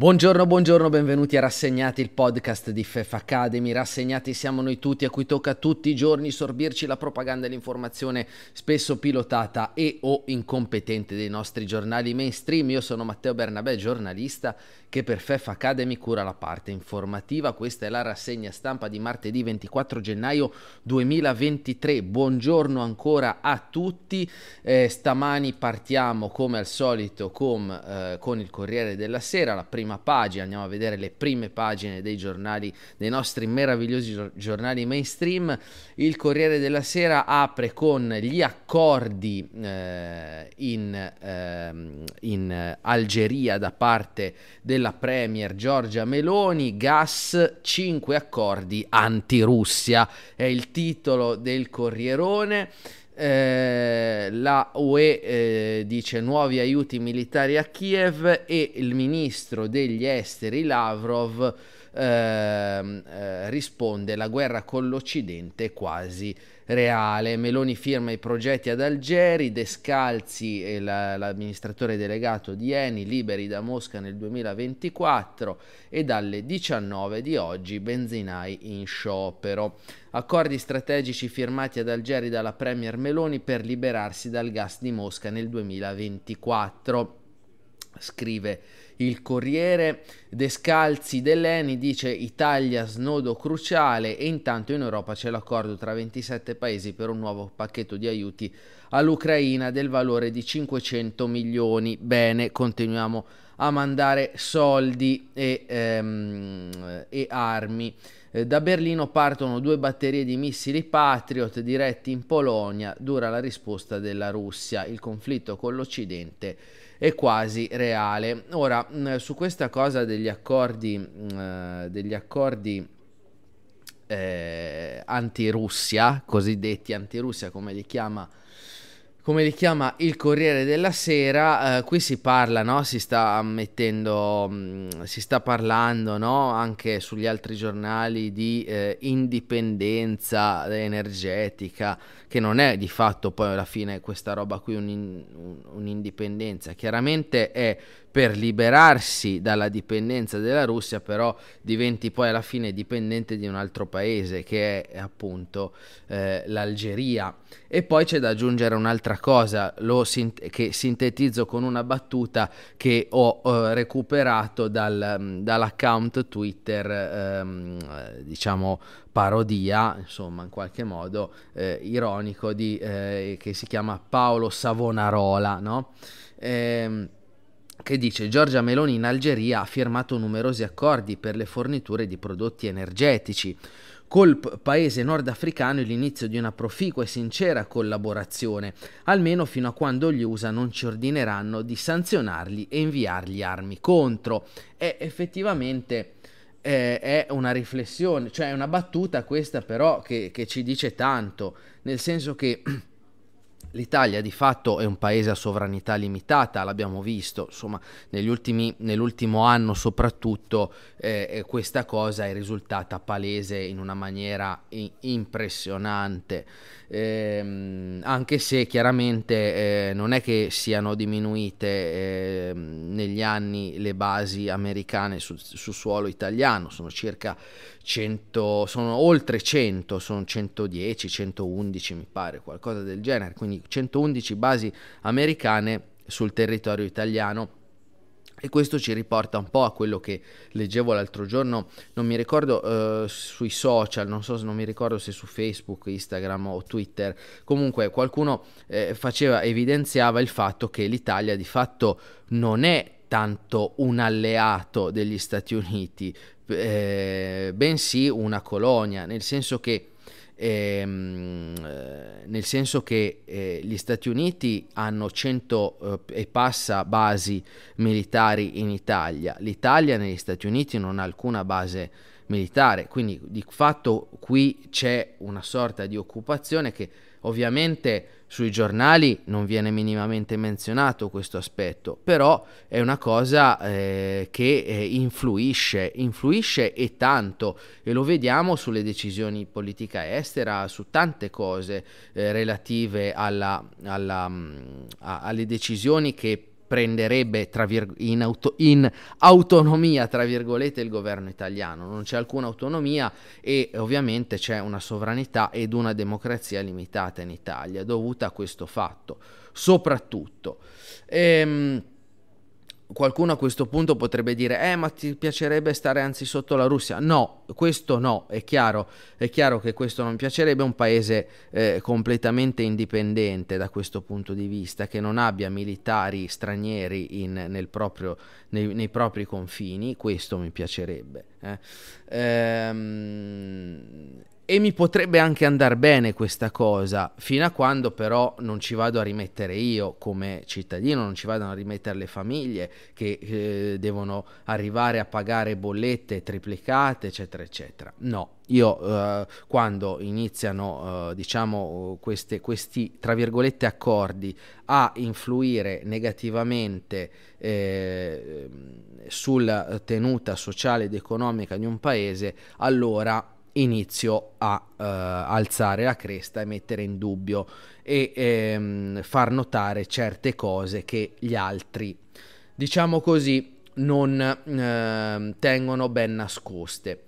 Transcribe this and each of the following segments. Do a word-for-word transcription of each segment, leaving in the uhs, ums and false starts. Buongiorno, buongiorno, benvenuti a Rassegnati, il podcast di Fef Academy. Rassegnati siamo noi tutti, a cui tocca tutti i giorni sorbirci la propaganda e l'informazione spesso pilotata e o incompetente dei nostri giornali mainstream. Io sono Matteo Bernabè, giornalista che per Fef Academy cura la parte informativa. Questa è la rassegna stampa di martedì ventiquattro gennaio duemilaventitré. Buongiorno ancora a tutti. Eh, stamani partiamo come al solito com, eh, con il Corriere della Sera, la prima pagina. Andiamo a vedere le prime pagine dei giornali, dei nostri meravigliosi giornali mainstream. Il Corriere della Sera apre con gli accordi eh, in, eh, in Algeria da parte della Premier Giorgia Meloni. Gas, cinque accordi anti-Russia, è il titolo del Corrierone. Eh, la U E eh, dice nuovi aiuti militari a Kiev e il ministro degli esteri Lavrov eh, eh, risponde: la guerra con l'Occidente è quasi reale. Meloni firma i progetti ad Algeri, Descalzi è la, l'amministratore delegato di Eni, liberi da Mosca nel duemilaventiquattro, e dalle diciannove di oggi benzinai in sciopero. Accordi strategici firmati ad Algeri dalla Premier Meloni per liberarsi dal gas di Mosca nel duemilaventiquattro, scrive il Corriere. Descalzi dell'Eni dice: Italia snodo cruciale, e intanto in Europa c'è l'accordo tra ventisette paesi per un nuovo pacchetto di aiuti all'Ucraina del valore di cinquecento milioni. Bene, continuiamo a mandare soldi e, ehm, e armi. Da Berlino partono due batterie di missili Patriot diretti in Polonia, dura la risposta della Russia, il conflitto con l'Occidente è quasi reale. Ora, su questa cosa degli accordi, eh, degli accordi eh, anti-Russia, cosiddetti anti-Russia come li chiama Come li chiama il Corriere della Sera, eh, qui si parla, no? si sta mettendo, mh, si sta parlando, no? Anche sugli altri giornali, di eh, indipendenza energetica, che non è di fatto poi alla fine questa roba qui un, un, un'indipendenza, chiaramente è per liberarsi dalla dipendenza della Russia, però diventi poi alla fine dipendente di un altro paese, che è appunto eh, l'Algeria. E poi c'è da aggiungere un'altra cosa, lo sint- che sintetizzo con una battuta che ho eh, recuperato dal, dall'account Twitter, ehm, diciamo parodia, insomma in qualche modo eh, ironico, di, eh, che si chiama Paolo Savonarola, no? Ehm, che dice: Giorgia Meloni in Algeria ha firmato numerosi accordi per le forniture di prodotti energetici. Col paese nordafricano è l'inizio di una proficua e sincera collaborazione, almeno fino a quando gli U S A non ci ordineranno di sanzionarli e inviargli armi contro. È effettivamente eh, è una riflessione, cioè è una battuta questa, però che, che ci dice tanto, nel senso che l'Italia di fatto è un paese a sovranità limitata, l'abbiamo visto, insomma, negli ultimi, nell'ultimo anno soprattutto eh, questa cosa è risultata palese in una maniera in- impressionante, eh, anche se chiaramente eh, non è che siano diminuite eh, negli anni le basi americane su, su suolo italiano, sono circa cento, sono oltre cento, sono centodieci, centoundici mi pare, qualcosa del genere, quindi centoundici basi americane sul territorio italiano. E questo ci riporta un po' a quello che leggevo l'altro giorno, non mi ricordo eh, sui social, non so, non mi ricordo se su Facebook, Instagram o Twitter, comunque qualcuno eh, faceva, evidenziava il fatto che l'Italia di fatto non è tanto un alleato degli Stati Uniti, eh, bensì una colonia, nel senso che Ehm, nel senso che eh, gli Stati Uniti hanno cento eh, e passa basi militari in Italia, l'Italia negli Stati Uniti non ha alcuna base militare, quindi di fatto qui c'è una sorta di occupazione che ovviamente sui giornali non viene minimamente menzionato questo aspetto, però è una cosa eh, che eh, influisce, influisce e tanto, e lo vediamo sulle decisioni politica estera, su tante cose eh, relative alla, alla, mh, a, alle decisioni che prenderebbe tra virg- in, auto- in autonomia, tra virgolette, il governo italiano. Non c'è alcuna autonomia e ovviamente c'è una sovranità ed una democrazia limitata in Italia dovuta a questo fatto, soprattutto. Ehm, qualcuno a questo punto potrebbe dire eh ma ti piacerebbe stare anzi sotto la Russia? No, questo no, è chiaro, è chiaro che questo non piacerebbe, un paese eh, completamente indipendente da questo punto di vista, che non abbia militari stranieri in, nel proprio, nei, nei propri confini, questo mi piacerebbe eh. ehm, e mi potrebbe anche andare bene questa cosa, fino a quando però non ci vado a rimettere io come cittadino, non ci vadano a rimettere le famiglie che eh, devono arrivare a pagare bollette triplicate, eccetera, eccetera. No, io eh, quando iniziano, eh, diciamo, queste, questi, tra virgolette, accordi a influire negativamente eh, sulla tenuta sociale ed economica di un paese, allora inizio a uh, alzare la cresta e mettere in dubbio e ehm, far notare certe cose che gli altri, diciamo così, non eh, tengono ben nascoste.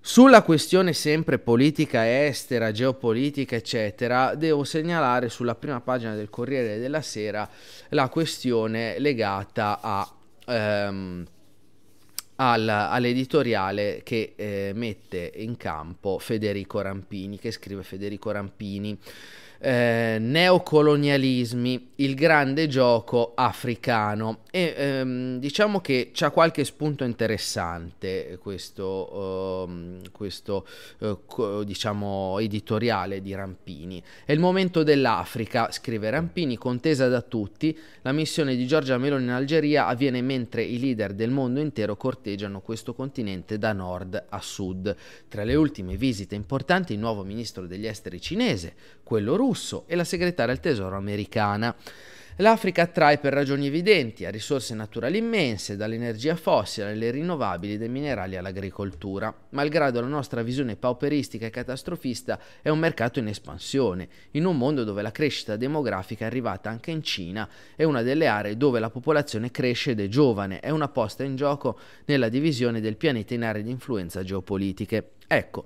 Sulla questione sempre politica estera, geopolitica, eccetera, devo segnalare sulla prima pagina del Corriere della Sera la questione legata a... Ehm, all'editoriale che eh, mette in campo Federico Rampini, che scrive Federico Rampini, eh, neocolonialismi, il grande gioco africano, e ehm, diciamo che c'ha qualche spunto interessante questo, eh, questo eh, co- diciamo editoriale di Rampini. È il momento dell'Africa, scrive Rampini, contesa da tutti, la missione di Giorgia Meloni in Algeria avviene mentre i leader del mondo intero corteggiano questo continente da nord a sud. Tra le ultime visite importanti il nuovo ministro degli esteri cinese, quello russo e la segretaria al tesoro americana. L'Africa attrae per ragioni evidenti, a risorse naturali immense, dall'energia fossile alle rinnovabili, dai minerali all'agricoltura. Malgrado la nostra visione pauperistica e catastrofista, è un mercato in espansione, in un mondo dove la crescita demografica è arrivata anche in Cina, è una delle aree dove la popolazione cresce ed è giovane, è una posta in gioco nella divisione del pianeta in aree di influenza geopolitiche. Ecco,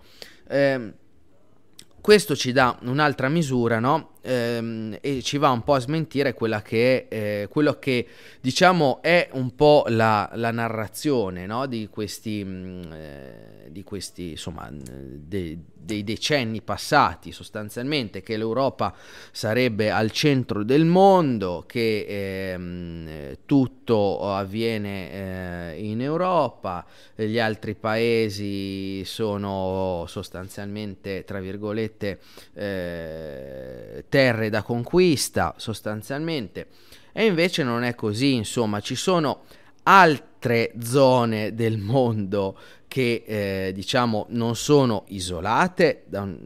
ehm, questo ci dà un'altra misura, no? Ehm, e ci va un po' a smentire quella che è, eh, quello che diciamo è un po' la, la narrazione, no? Di questi, eh, di questi insomma, de, dei decenni passati, sostanzialmente, che l'Europa sarebbe al centro del mondo, che eh, tutto avviene eh, in Europa, gli altri paesi sono sostanzialmente, tra virgolette, Eh, terre da conquista, sostanzialmente, e invece non è così. Insomma, ci sono altre zone del mondo che eh, diciamo non sono isolate da un,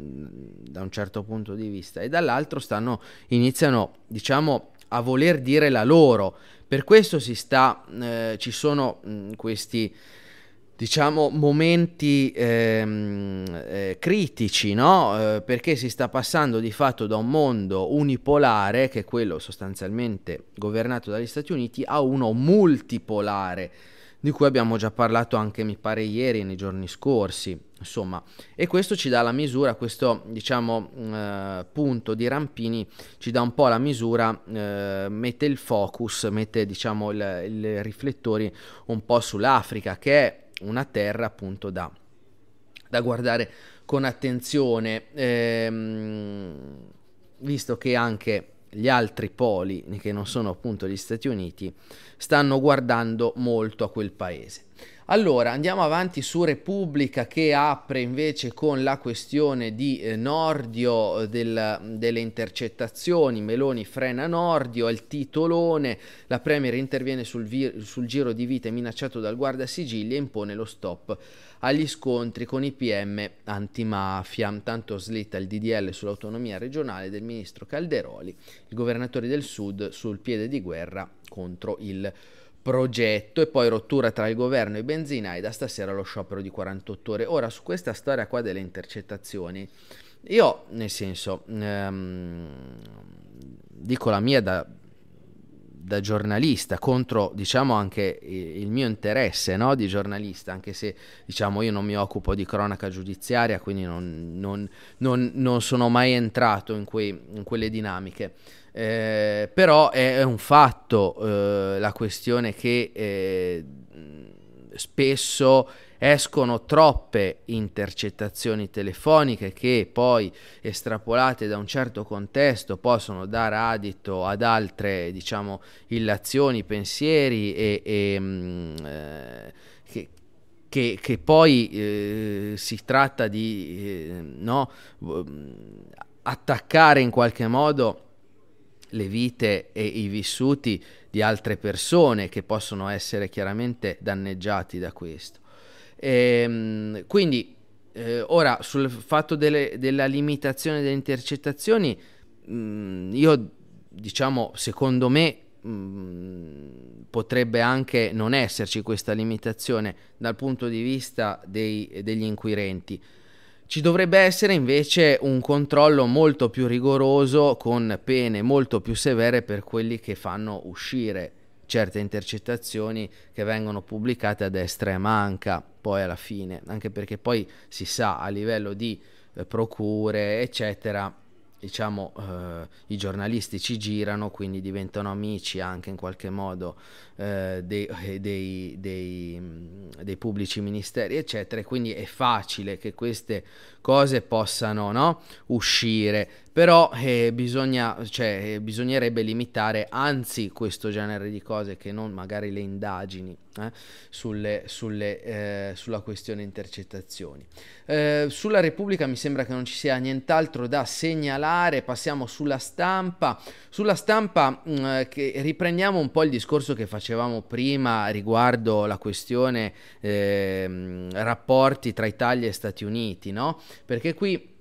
da un certo punto di vista, e dall'altro stanno iniziano, diciamo, a voler dire la loro. Per questo si sta eh, ci sono mh, questi, diciamo, momenti ehm, eh, critici, no? Eh, perché si sta passando di fatto da un mondo unipolare, che è quello sostanzialmente governato dagli Stati Uniti, a uno multipolare, di cui abbiamo già parlato anche, mi pare, ieri e nei giorni scorsi, insomma. E questo ci dà la misura, questo, diciamo, eh, punto di Rampini ci dà un po' la misura, eh, mette il focus, mette, diciamo, i riflettori un po' sull'Africa, che è una terra appunto da, da guardare con attenzione, ehm, visto che anche gli altri poli, che non sono appunto gli Stati Uniti, stanno guardando molto a quel paese. Allora andiamo avanti su Repubblica, che apre invece con la questione di eh, Nordio, del, delle intercettazioni. Meloni frena Nordio, è il titolone. La premier interviene sul, vir- sul giro di vite minacciato dal guardasigilli e impone lo stop agli scontri con i P M antimafia. Tanto slitta il D D L sull'autonomia regionale del ministro Calderoli, il governatore del sud sul piede di guerra contro il progetto. E poi rottura tra il governo e i benzinai, da stasera lo sciopero di quarantotto ore. Ora, su questa storia qua delle intercettazioni, io, nel senso, ehm, dico la mia da, da giornalista contro, diciamo, anche il mio interesse, no, di giornalista, anche se, diciamo, io non mi occupo di cronaca giudiziaria, quindi non, non, non, non sono mai entrato in, quei, in quelle dinamiche. Eh, però è, è un fatto eh, la questione che eh, spesso escono troppe intercettazioni telefoniche che poi, estrapolate da un certo contesto, possono dare adito ad altre, diciamo, illazioni, pensieri e, e mh, eh, che, che, che poi eh, si tratta di eh, no, attaccare in qualche modo le vite e i vissuti di altre persone che possono essere chiaramente danneggiati da questo. E quindi eh, ora sul fatto delle, della limitazione delle intercettazioni, mh, io, diciamo, secondo me mh, potrebbe anche non esserci questa limitazione dal punto di vista dei, degli inquirenti. Ci dovrebbe essere invece un controllo molto più rigoroso, con pene molto più severe per quelli che fanno uscire certe intercettazioni che vengono pubblicate a destra e manca, poi alla fine, anche perché poi si sa, a livello di eh, procure eccetera, diciamo, eh, i giornalisti ci girano, quindi diventano amici anche in qualche modo eh, dei, dei, dei, dei pubblici ministeri eccetera, e quindi è facile che queste cose possano, no, uscire. Però eh, bisogna, cioè, bisognerebbe limitare anzi questo genere di cose, che non magari le indagini eh, sulle, sulle, eh, sulla questione intercettazioni. Eh, sulla Repubblica mi sembra che non ci sia nient'altro da segnalare. Passiamo sulla stampa. Sulla stampa mh, che riprendiamo un po' il discorso che facevamo prima riguardo la questione eh, rapporti tra Italia e Stati Uniti, no? Perché qui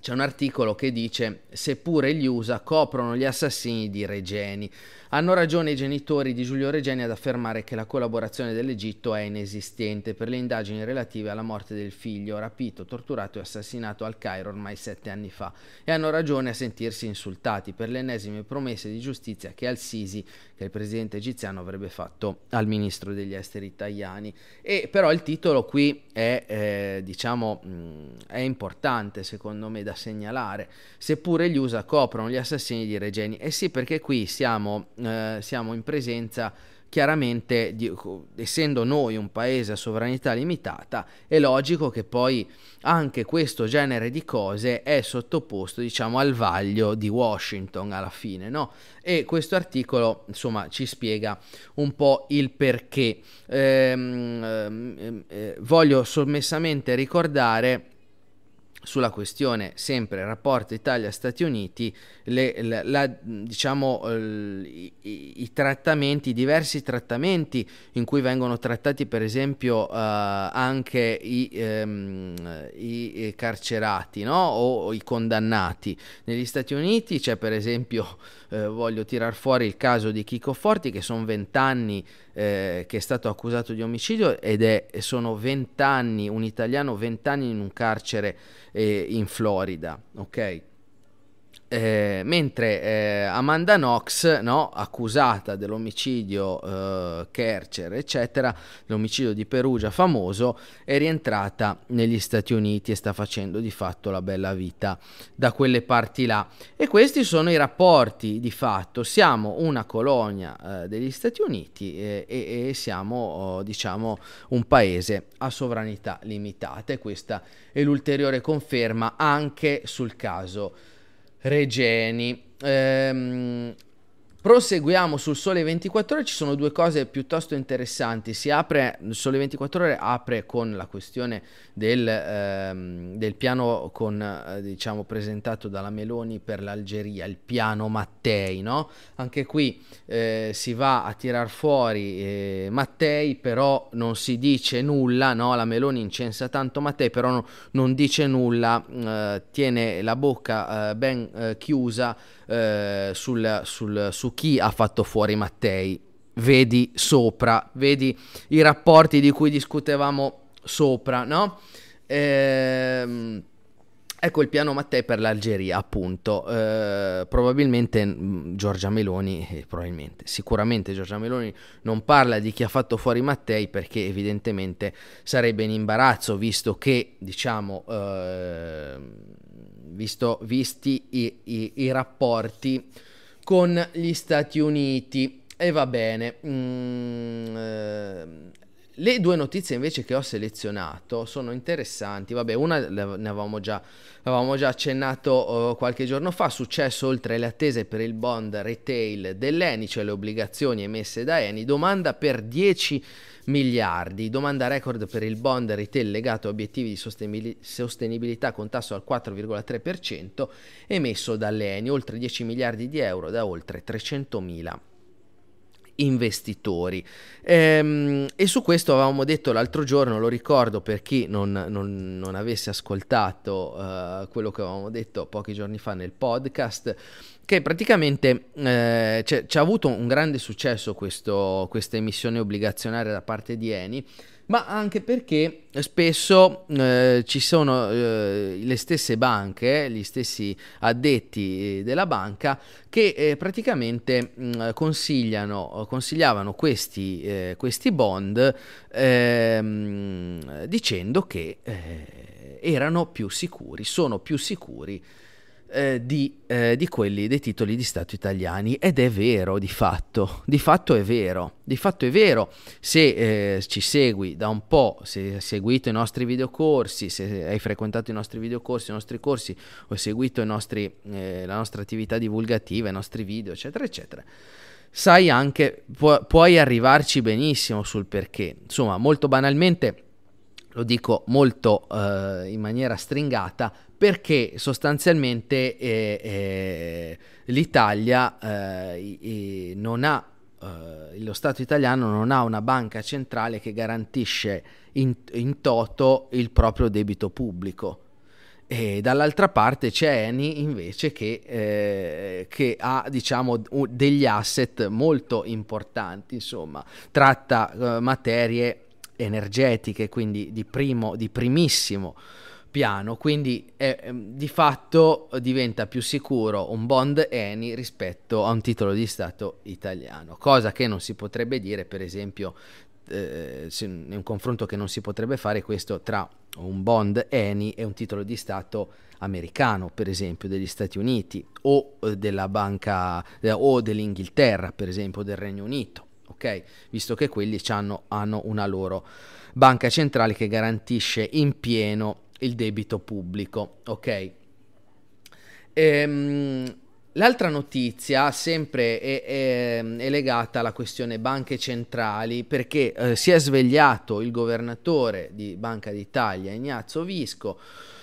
c'è un articolo che dice: seppure gli U S A coprono gli assassini di Regeni, hanno ragione i genitori di Giulio Regeni ad affermare che la collaborazione dell'Egitto è inesistente per le indagini relative alla morte del figlio rapito, torturato e assassinato al Cairo ormai sette anni fa, e hanno ragione a sentirsi insultati per le ennesime promesse di giustizia che Al-Sisi, che è il presidente egiziano, avrebbe fatto al ministro degli esteri italiani. E però il titolo qui è eh, diciamo mh, è importante, secondo me, da segnalare. Seppure gli U S A coprono gli assassini di Regeni. E eh sì, perché qui siamo, eh, siamo in presenza chiaramente di, essendo noi un paese a sovranità limitata, è logico che poi anche questo genere di cose è sottoposto, diciamo, al vaglio di Washington alla fine, no? E questo articolo, insomma, ci spiega un po' il perché. Ehm, eh, voglio sommessamente ricordare, sulla questione sempre rapporto Italia-Stati Uniti, le, la, la, diciamo, i, i trattamenti, i diversi trattamenti in cui vengono trattati per esempio uh, anche i, um, i carcerati, no? o, o i condannati. Negli Stati Uniti c'è per esempio, eh, voglio tirar fuori il caso di Chico Forti, che sono vent'anni eh, che è stato accusato di omicidio, ed è, sono vent'anni, un italiano vent'anni in un carcere in Florida, ok? Eh, mentre eh, Amanda Knox, no, accusata dell'omicidio eh, Kercher eccetera, l'omicidio di Perugia famoso, è rientrata negli Stati Uniti e sta facendo di fatto la bella vita da quelle parti là. E questi sono i rapporti di fatto. Siamo una colonia eh, degli Stati Uniti eh, e, e siamo oh, diciamo un paese a sovranità limitata, e questa è l'ulteriore conferma anche sul caso Regeni. Ehm, proseguiamo sul Sole ventiquattro Ore. Ci sono due cose piuttosto interessanti. Si apre, il Sole ventiquattro Ore apre con la questione del, ehm, del piano con, eh, diciamo, presentato dalla Meloni per l'Algeria, il piano Mattei, no? Anche qui eh, si va a tirar fuori eh, Mattei, però non si dice nulla, no? La Meloni incensa tanto Mattei, però no, non dice nulla, eh, tiene la bocca eh, ben eh, chiusa eh, sul, sul, su chi ha fatto fuori Mattei. Vedi sopra, vedi i rapporti di cui discutevamo sopra, no? Ehm... Ecco il piano Mattei per l'Algeria, appunto. Eh, probabilmente mh, Giorgia Meloni, eh, probabilmente, sicuramente Giorgia Meloni non parla di chi ha fatto fuori Mattei, perché evidentemente sarebbe in imbarazzo, visto che, diciamo, eh, visto, visti i, i, i rapporti con gli Stati Uniti. E va bene. Mm, eh, Le due notizie invece che ho selezionato sono interessanti. Vabbè, una ne avevamo già, avevamo già accennato uh, qualche giorno fa. Successo oltre le attese per il bond retail dell'Eni, cioè le obbligazioni emesse da Eni. Domanda per dieci miliardi, domanda record per il bond retail legato a obiettivi di sostenibilità con tasso al quattro virgola tre per cento emesso dall'Eni. Oltre dieci miliardi di euro da oltre trecentomila investitori. Ehm, e su questo avevamo detto l'altro giorno, lo ricordo per chi non, non, non avesse ascoltato uh, quello che avevamo detto pochi giorni fa nel podcast, che praticamente eh, c'è avuto un grande successo questo, questa emissione obbligazionaria da parte di Eni, ma anche perché spesso eh, ci sono eh, le stesse banche, gli stessi addetti della banca che eh, praticamente mh, consigliano, consigliavano questi, eh, questi bond eh, dicendo che eh, erano più sicuri, sono più sicuri Eh, di, eh, di quelli dei titoli di Stato italiani. Ed è vero, di fatto, di fatto è vero, di fatto è vero. Se eh, ci segui da un po', se hai seguito i nostri videocorsi, se hai frequentato i nostri videocorsi, i nostri corsi, o hai seguito i nostri, eh, la nostra attività divulgativa, i nostri video, eccetera, eccetera, sai anche, pu- puoi arrivarci benissimo sul perché. Insomma, molto banalmente, lo dico molto eh, in maniera stringata, perché sostanzialmente eh, eh, l'Italia eh, eh, non ha, eh, lo Stato italiano non ha una banca centrale che garantisce in, in toto il proprio debito pubblico. E dall'altra parte c'è Eni invece che, eh, che ha, diciamo, degli asset molto importanti, insomma, tratta eh, materie energetiche, quindi di primo, di primissimo piano, quindi eh, di fatto diventa più sicuro un bond Eni rispetto a un titolo di Stato italiano, cosa che non si potrebbe dire, per esempio, eh, se, un confronto che non si potrebbe fare questo tra un bond Eni e un titolo di Stato americano, per esempio degli Stati Uniti, o della banca o dell'Inghilterra, per esempio, del Regno Unito. Ok, visto che quelli c'hanno, hanno una loro banca centrale che garantisce in pieno il debito pubblico. Ok, ehm, l'altra notizia sempre è, è, è legata alla questione banche centrali, perché eh, si è svegliato il governatore di Banca d'Italia, Ignazio Visco,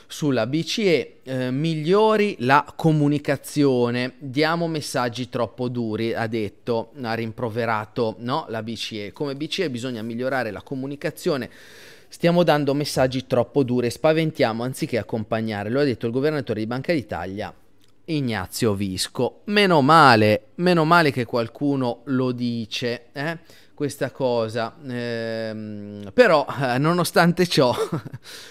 sulla B C E. eh, migliori la comunicazione, diamo messaggi troppo duri, ha detto, ha rimproverato, no, la B C E. Come B C E bisogna migliorare la comunicazione, stiamo dando messaggi troppo duri, spaventiamo anziché accompagnare, lo ha detto il governatore di Banca d'Italia, Ignazio Visco. Meno male, meno male che qualcuno lo dice, eh? Questa cosa, ehm, però eh, nonostante ciò,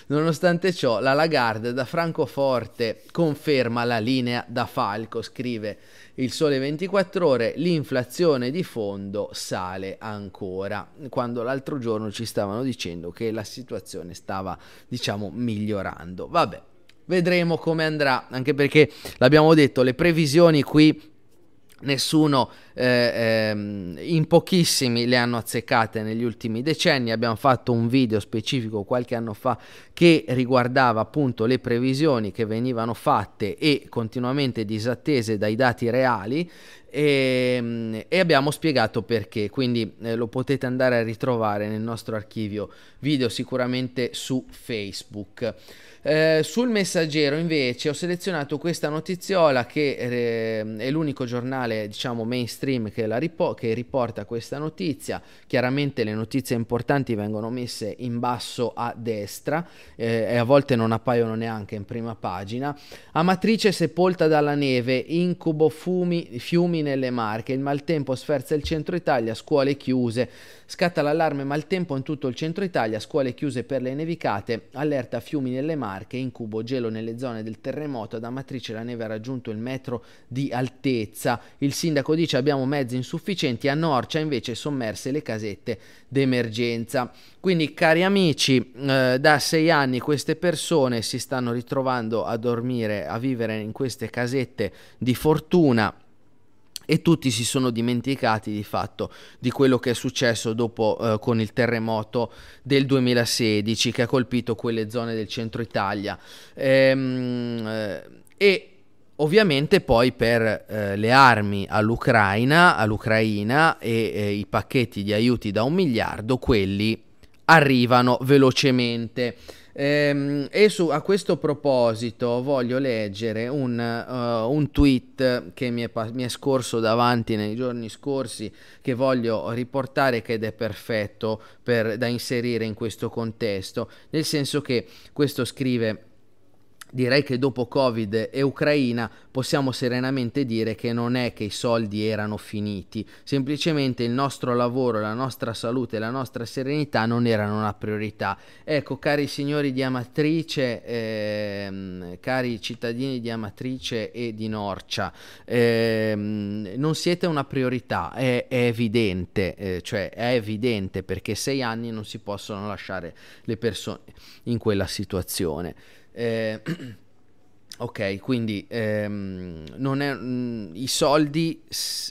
nonostante ciò la Lagarde da Francoforte conferma la linea da falco, scrive il Sole ventiquattro Ore. L'inflazione di fondo sale ancora, quando l'altro giorno ci stavano dicendo che la situazione stava, diciamo, migliorando. Vabbè, vedremo come andrà, anche perché, l'abbiamo detto, le previsioni qui nessuno, eh, ehm, in pochissimi le hanno azzeccate negli ultimi decenni. Abbiamo fatto un video specifico qualche anno fa che riguardava appunto le previsioni che venivano fatte e continuamente disattese dai dati reali, e, e abbiamo spiegato perché, quindi eh, lo potete andare a ritrovare nel nostro archivio video, sicuramente su Facebook. Eh, sul Messaggero invece ho selezionato questa notiziola che eh, è l'unico giornale, diciamo, mainstream che, la ripo- che riporta questa notizia. Chiaramente le notizie importanti vengono messe in basso a destra eh, e a volte non appaiono neanche in prima pagina. Amatrice sepolta dalla neve, incubo fumi, fiumi alluvioni nelle Marche, il maltempo sferza il centro Italia, scuole chiuse. Scatta l'allarme maltempo in tutto il centro Italia, scuole chiuse per le nevicate, allerta fiumi nelle Marche, incubo gelo nelle zone del terremoto, ad Amatrice la neve ha raggiunto il metro di altezza. Il sindaco dice abbiamo mezzi insufficienti, a Norcia invece sommerse le casette d'emergenza. Quindi cari amici, eh, da sei anni queste persone si stanno ritrovando a dormire, a vivere in queste casette di fortuna, e tutti si sono dimenticati di fatto di quello che è successo dopo eh, con il terremoto del duemilasedici che ha colpito quelle zone del centro Italia. Ehm, e ovviamente poi per eh, le armi all'Ucraina all'Ucraina e eh, i pacchetti di aiuti da un miliardo, quelli arrivano velocemente. Ehm, e su, a questo proposito voglio leggere un, uh, un tweet che mi è, mi è scorso davanti nei giorni scorsi, che voglio riportare, che è perfetto per, da inserire in questo contesto, nel senso che questo scrive: direi che dopo Covid e Ucraina possiamo serenamente dire che non è che i soldi erano finiti, semplicemente il nostro lavoro, la nostra salute e la nostra serenità non erano una priorità. Ecco, cari signori di Amatrice, ehm, cari cittadini di Amatrice e di Norcia, ehm, non siete una priorità, è, è evidente, eh, cioè è evidente, perché sei anni non si possono lasciare le persone in quella situazione. Eh, ok, quindi ehm, non è, mh, i soldi,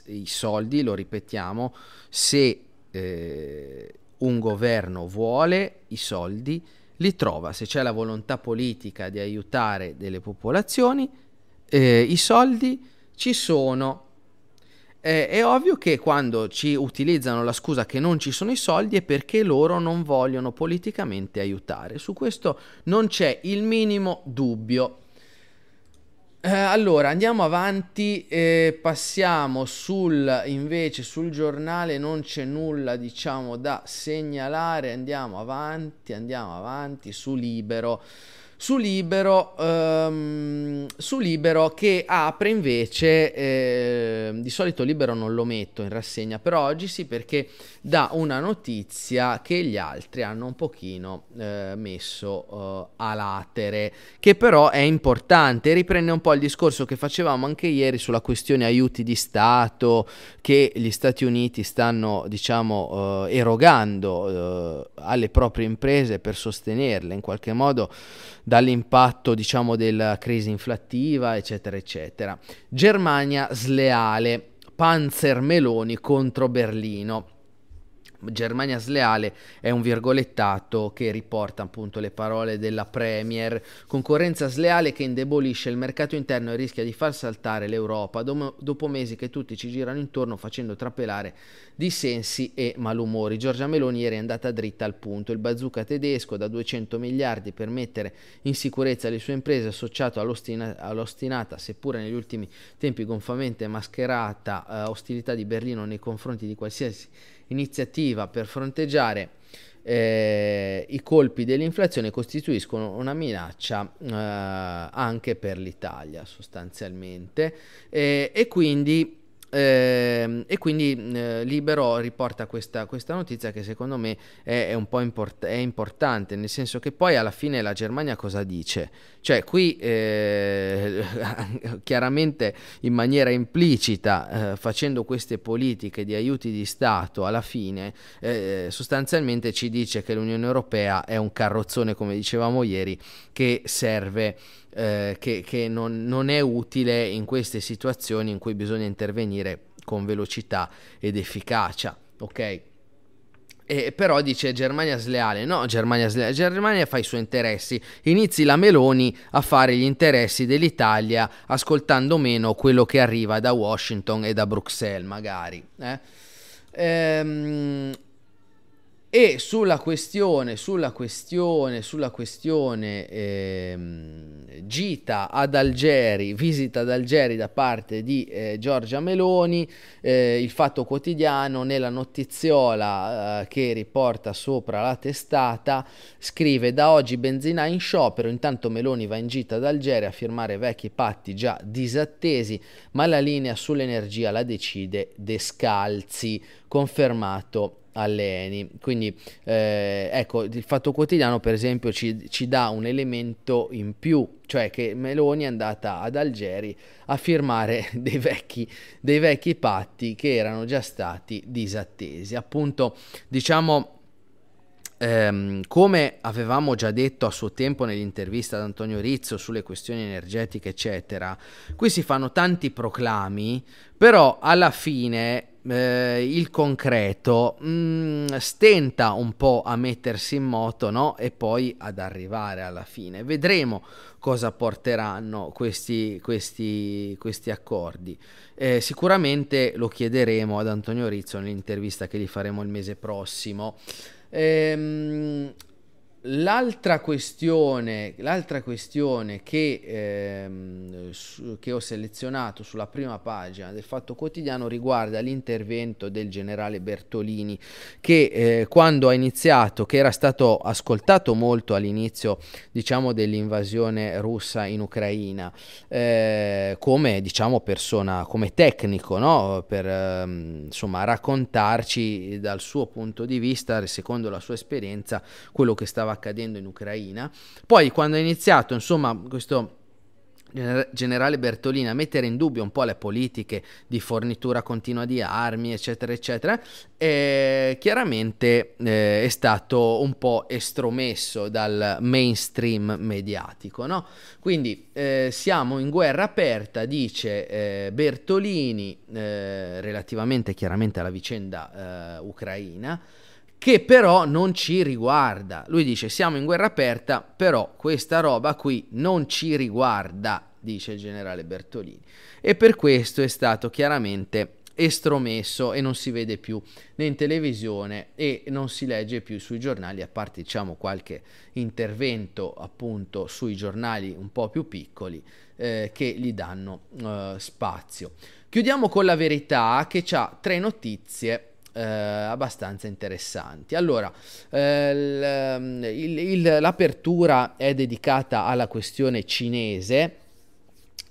i soldi, lo ripetiamo, se eh, un governo vuole, i soldi li trova. Se c'è la volontà politica di aiutare delle popolazioni, eh, i soldi ci sono. Eh, è ovvio che quando ci utilizzano la scusa che non ci sono i soldi è perché loro non vogliono politicamente aiutare. Su questo non c'è il minimo dubbio. Eh, allora andiamo avanti, eh, passiamo sul, invece sul Giornale non c'è nulla, diciamo, da segnalare. Andiamo avanti, andiamo avanti su Libero. Su Libero, um, su Libero che apre invece, eh, di solito Libero non lo metto in rassegna, però oggi sì, perché dà una notizia che gli altri hanno un pochino eh, messo eh, a latere, che però è importante, riprende un po' il discorso che facevamo anche ieri sulla questione aiuti di Stato che gli Stati Uniti stanno, diciamo, eh, erogando eh, alle proprie imprese per sostenerle in qualche modo dall'impatto, diciamo, della crisi inflattiva, eccetera eccetera. Germania sleale, Panzer Meloni contro Berlino. Germania sleale è un virgolettato che riporta appunto le parole della Premier. Concorrenza sleale che indebolisce il mercato interno e rischia di far saltare l'Europa, dom- dopo mesi che tutti ci girano intorno facendo trapelare dissensi e malumori. Giorgia Meloni ieri è andata dritta al punto: il bazooka tedesco da duecento miliardi per mettere in sicurezza le sue imprese, associato all'ostina- all'ostinata, seppure negli ultimi tempi gonfamente mascherata, eh, ostilità di Berlino nei confronti di qualsiasi iniziativa per fronteggiare eh, i colpi dell'inflazione, costituiscono una minaccia eh, anche per l'Italia sostanzialmente, eh, e quindi Eh, e quindi eh, Libero riporta questa, questa notizia che secondo me è, è un po' import- è importante, nel senso che poi alla fine la Germania cosa dice? Cioè qui eh, chiaramente in maniera implicita, eh, facendo queste politiche di aiuti di Stato, alla fine eh, sostanzialmente ci dice che l'Unione Europea è un carrozzone, come dicevamo ieri, che serve, eh, che, che non, non è utile in queste situazioni in cui bisogna intervenire con velocità ed efficacia, ok? E però dice Germania sleale, no, Germania sleale, Germania fa i suoi interessi, inizi la Meloni a fare gli interessi dell'Italia ascoltando meno quello che arriva da Washington e da Bruxelles magari, eh? ehm E sulla questione, sulla questione, sulla questione ehm, gita ad Algeri, visita ad Algeri da parte di eh, Giorgia Meloni, eh, il Fatto Quotidiano nella notiziola eh, che riporta sopra la testata scrive: da oggi benzina in sciopero, intanto Meloni va in gita ad Algeri a firmare vecchi patti già disattesi, ma la linea sull'energia la decide Descalzi, confermato all'Eni. Quindi eh, ecco, il Fatto Quotidiano per esempio ci, ci dà un elemento in più, cioè che Meloni è andata ad Algeri a firmare dei vecchi, dei vecchi patti che erano già stati disattesi. Appunto, diciamo, ehm, come avevamo già detto a suo tempo nell'intervista ad Antonio Rizzo sulle questioni energetiche eccetera, qui si fanno tanti proclami, però alla fine Eh, il concreto mh, stenta un po' a mettersi in moto, no? E poi ad arrivare alla fine. Vedremo cosa porteranno questi, questi, questi accordi. Eh, sicuramente lo chiederemo ad Antonio Rizzo nell'intervista che gli faremo il mese prossimo. Ehm, l'altra questione, l'altra questione che, ehm, su, che ho selezionato sulla prima pagina del Fatto Quotidiano riguarda l'intervento del generale Bertolini, che eh, quando ha iniziato, che era stato ascoltato molto all'inizio, diciamo, dell'invasione russa in Ucraina, eh, come, diciamo, persona, come tecnico, no? Per ehm, insomma raccontarci dal suo punto di vista, secondo la sua esperienza, quello che stava accadendo in Ucraina. Poi quando è iniziato, insomma, questo generale Bertolini a mettere in dubbio un po' le politiche di fornitura continua di armi eccetera eccetera, e chiaramente eh, è stato un po' estromesso dal mainstream mediatico, no? Quindi eh, siamo in guerra aperta, dice eh, Bertolini, eh, relativamente chiaramente alla vicenda eh, ucraina, che però non ci riguarda. Lui dice: siamo in guerra aperta, però questa roba qui non ci riguarda, dice il generale Bertolini, e per questo è stato chiaramente estromesso e non si vede più né in televisione e non si legge più sui giornali, a parte, diciamo, qualche intervento appunto sui giornali un po' più piccoli eh, che gli danno eh, spazio. Chiudiamo con la Verità, che ha tre notizie Eh, abbastanza interessanti. Allora, eh, l'apertura è dedicata alla questione cinese,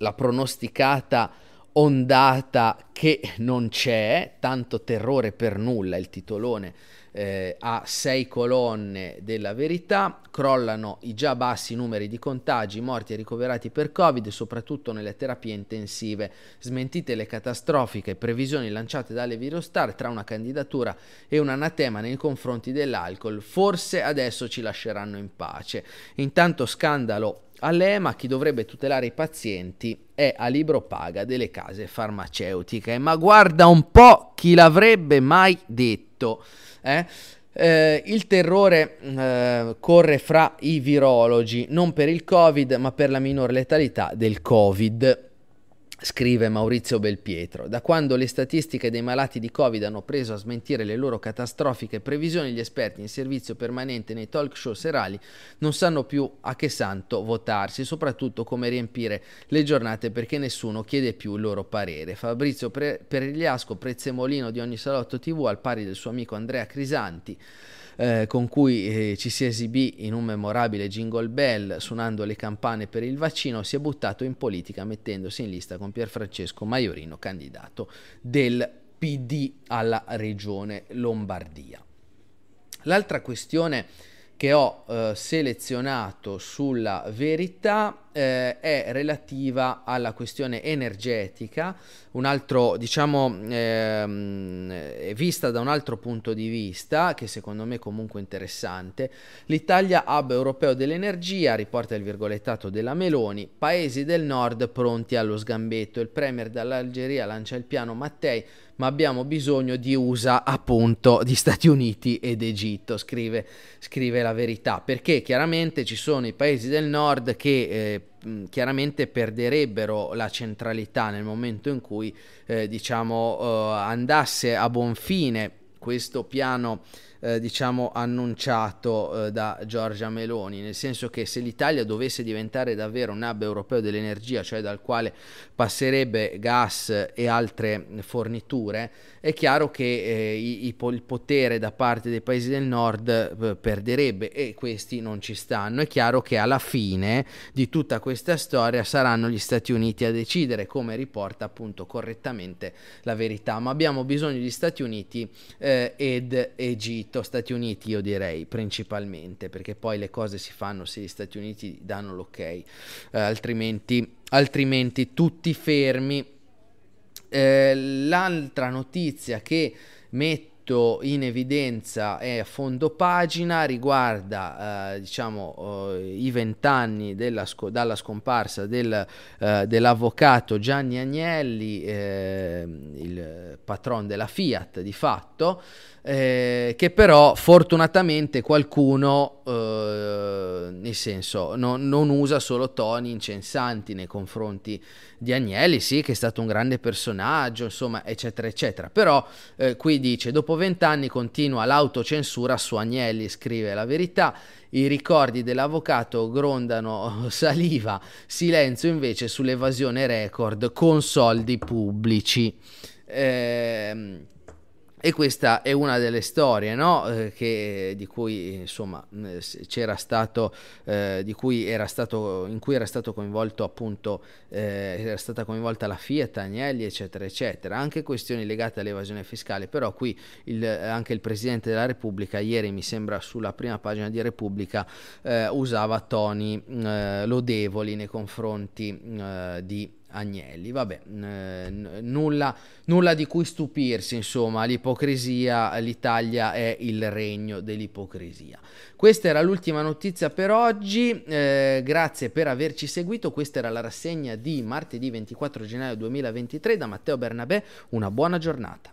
la pronosticata ondata che non c'è, tanto terrore per nulla, il titolone eh, a sei colonne della Verità. Crollano i già bassi numeri di contagi, morti e ricoverati per Covid, soprattutto nelle terapie intensive. Smentite le catastrofiche previsioni lanciate dalle virostar, tra una candidatura e un anatema nei confronti dell'alcol. Forse adesso ci lasceranno in pace. Intanto scandalo all'E M A, chi dovrebbe tutelare i pazienti è a libro paga delle case farmaceutiche. Ma guarda un po', chi l'avrebbe mai detto? Eh? Eh, il terrore eh, corre fra i virologi, non per il Covid, ma per la minor letalità del Covid, scrive Maurizio Belpietro. Da quando le statistiche dei malati di Covid hanno preso a smentire le loro catastrofiche previsioni, gli esperti in servizio permanente nei talk show serali non sanno più a che santo votarsi, soprattutto come riempire le giornate, perché nessuno chiede più il loro parere. Fabrizio Pre- Perigliasco, prezzemolino di ogni salotto tivù, al pari del suo amico Andrea Crisanti, Eh, con cui eh, ci si esibì in un memorabile jingle bell suonando le campane per il vaccino, si è buttato in politica mettendosi in lista con Pierfrancesco Maiorino, candidato del P D alla regione Lombardia. L'altra questione che ho eh, selezionato sulla Verità eh, è relativa alla questione energetica, un altro, diciamo, eh, vista da un altro punto di vista, che secondo me è comunque interessante. L'Italia, hub europeo dell'energia, riporta il virgolettato della Meloni, paesi del nord pronti allo sgambetto, il premier dall'Algeria lancia il piano Mattei, ma abbiamo bisogno di U S A, appunto, di Stati Uniti ed Egitto, scrive, scrive la Verità, perché chiaramente ci sono i paesi del nord che eh, chiaramente perderebbero la centralità nel momento in cui eh, diciamo eh, andasse a buon fine questo piano eh, diciamo annunciato eh, da Giorgia Meloni, nel senso che se l'Italia dovesse diventare davvero un hub europeo dell'energia, cioè dal quale passerebbe gas e altre forniture, è chiaro che eh, i, i, il potere da parte dei paesi del nord eh, perderebbe, e questi non ci stanno. È chiaro che alla fine di tutta questa storia saranno gli Stati Uniti a decidere, come riporta appunto correttamente la Verità, ma abbiamo bisogno di Stati Uniti eh, ed Egitto, Stati Uniti io direi principalmente, perché poi le cose si fanno se gli Stati Uniti danno l'ok, eh, altrimenti, altrimenti tutti fermi. Eh, l'altra notizia che metto in evidenza è a fondo pagina, riguarda eh, diciamo eh, i vent'anni della sco- dalla scomparsa del, eh, dell'avvocato Gianni Agnelli, eh, il patron della Fiat di fatto, eh, che però fortunatamente qualcuno eh, nel senso no, non usa solo toni incensanti nei confronti di Agnelli, sì che è stato un grande personaggio, insomma eccetera eccetera, però eh, qui dice: dopo vent'anni continua l'autocensura su Agnelli, scrive la Verità. I ricordi dell'avvocato grondano saliva, silenzio invece sull'evasione record con soldi pubblici. Ehm... E questa è una delle storie, no? eh, che, di cui insomma c'era stato, eh, di cui era stato, in cui era stato coinvolto appunto, eh, era stata coinvolta la Fiat, Agnelli, eccetera, eccetera. Anche questioni legate all'evasione fiscale. Però qui il, anche il Presidente della Repubblica, ieri mi sembra sulla prima pagina di Repubblica, eh, usava toni eh, lodevoli nei confronti eh, di Agnelli. Vabbè, eh, nulla, nulla di cui stupirsi, insomma, l'ipocrisia, l'Italia è il regno dell'ipocrisia. Questa era l'ultima notizia per oggi, eh, grazie per averci seguito, questa era la rassegna di martedì ventiquattro gennaio duemilaventitré, da Matteo Bernabè, una buona giornata.